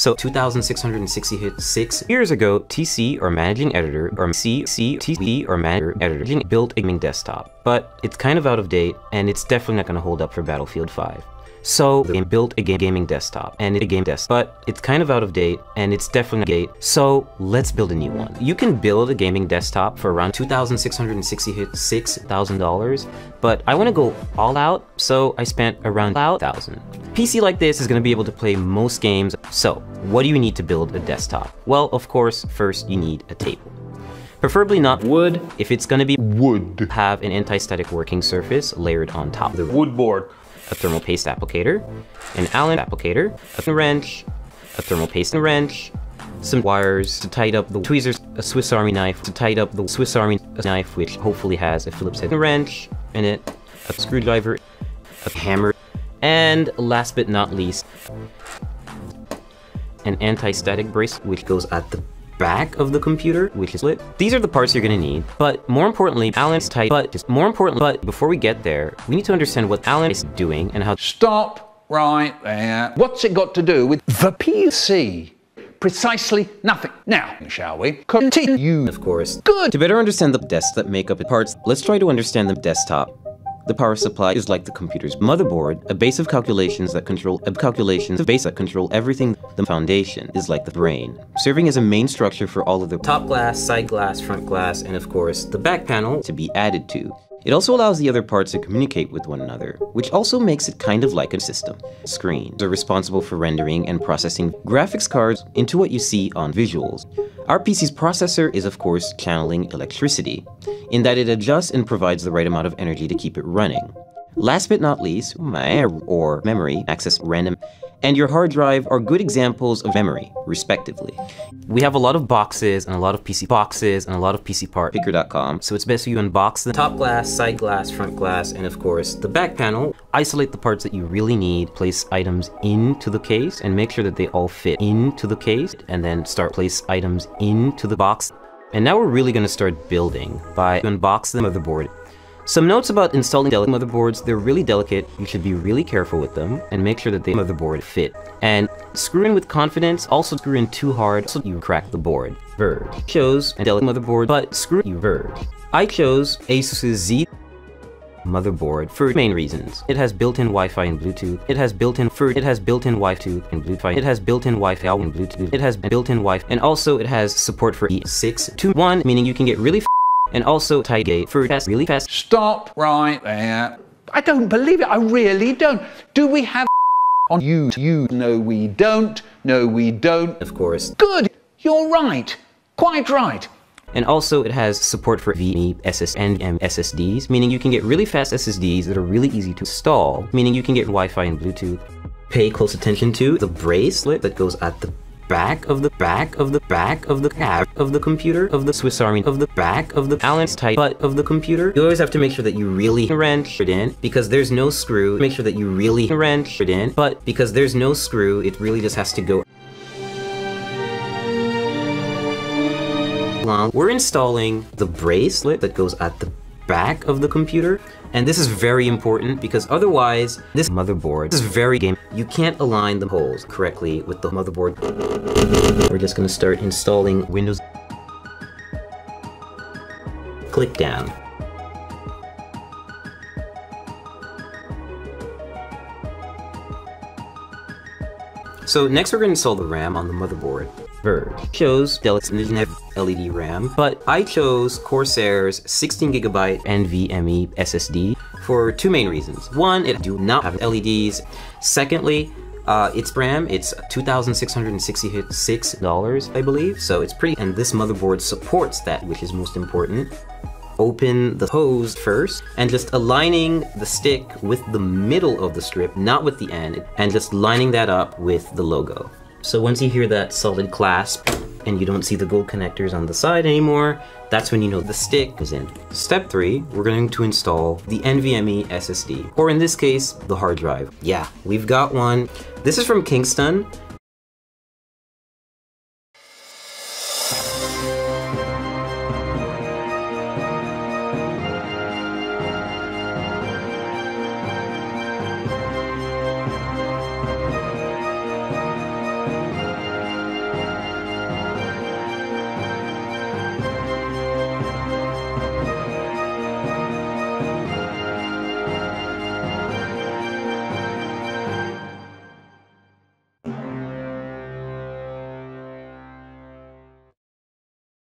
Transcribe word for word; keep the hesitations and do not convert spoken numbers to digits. So two thousand six hundred sixty-six years ago, T C or managing editor or C C T C or manager editor built a gaming desktop, but it's kind of out of date and it's definitely not going to hold up for Battlefield five. So they built a gaming desktop and a game desk, but it's kind of out of date and it's definitely gate. So let's build a new one. You can build a gaming desktop for around two thousand six hundred sixty-six thousand dollars, but I want to go all out, so I spent around one thousand. P C like this is going to be able to play most games. So what do you need to build a desktop? Well, of course, first you need a table. Preferably not wood. If it's going to be wood, have an anti-static working surface layered on top of the wood board. A thermal paste applicator, an Allen applicator, a wrench, a thermal paste wrench, some wires to tighten up the tweezers, a Swiss Army knife to tighten up the Swiss Army knife, which hopefully has a Phillips head wrench in it, a screwdriver, a hammer, and last but not least, an anti-static brace, which goes at the back of the computer, which is lit. These are the parts you're gonna need, but more importantly, Allen's tight, but just more importantly, but before we get there, we need to understand what Allen is doing and how. Stop right there. What's it got to do with the P C? Precisely nothing. Now, shall we? Continue, of course. Good. To better understand the desks that make up the parts, let's try to understand the desktop. The power supply is like the computer's motherboard, a base of calculations that control a calculations of base that control everything. The foundation is like the brain, serving as a main structure for all of the top glass, side glass, front glass, and of course the back panel to be added to. It also allows the other parts to communicate with one another, which also makes it kind of like a system. Screens are responsible for rendering and processing graphics cards into what you see on visuals. Our P C's processor is of course channeling electricity, in that it adjusts and provides the right amount of energy to keep it running. Last but not least, or memory access random, and your hard drive are good examples of memory, respectively. We have a lot of boxes and a lot of P C boxes and a lot of P C Part Picker dot com, so it's best you unbox the top glass, side glass, front glass, and of course the back panel. Isolate the parts that you really need, place items into the case, and make sure that they all fit into the case, and then start place items into the box. And now we're really gonna start building by unboxing the motherboard. Some notes about installing delicate motherboards. They're really delicate. You should be really careful with them and make sure that the motherboard fit. And screw in with confidence. Also screw in too hard so you crack the board. Verge chose a delicate motherboard, but screw you Verge. I chose ASUS Z motherboard for main reasons. It has built-in Wi-Fi and Bluetooth. It has built-in for it has built-in Wi-Fi and Bluetooth. It has built-in Wi-Fi and Bluetooth. It has built-in Wi-Fi, and also it has support for E six two one, meaning you can get really. And also tie gate for fast, really fast. Stop right there. I don't believe it, I really don't. Do we have on YouTube? No, we don't. No, we don't. Of course. Good, you're right, quite right. And also it has support for NVMe, S S D, and S S Ds, meaning you can get really fast S S Ds that are really easy to install, meaning you can get Wi-Fi and Bluetooth. Pay close attention to the bracelet that goes at the back of the back of the back of the cab of the computer of the Swiss Army of the back of the Allen's tight butt of the computer. You always have to make sure that you really wrench it in, because there's no screw. Make sure that you really wrench it in, but because there's no screw, it really just has to go. We're installing the bracelet that goes at the back of the computer, and this is very important because otherwise this motherboard is very game. You can't align the holes correctly with the motherboard. We're just going to start installing Windows. Click down. So next we're going to install the RAM on the motherboard. Verge chose Dell's L E D RAM, but I chose Corsair's sixteen gigabyte NVMe S S D for two main reasons. One, it do not have L E Ds. Secondly, uh, its RAM, it's two thousand six hundred sixty-six dollars, I believe, so it's pretty, and this motherboard supports that, which is most important. Open the hose first, and just aligning the stick with the middle of the strip, not with the end, and just lining that up with the logo. So once you hear that solid clasp and you don't see the gold connectors on the side anymore, that's when you know the stick is in. Step three, we're going to install the NVMe S S D, or in this case, the hard drive. Yeah, we've got one. This is from Kingston.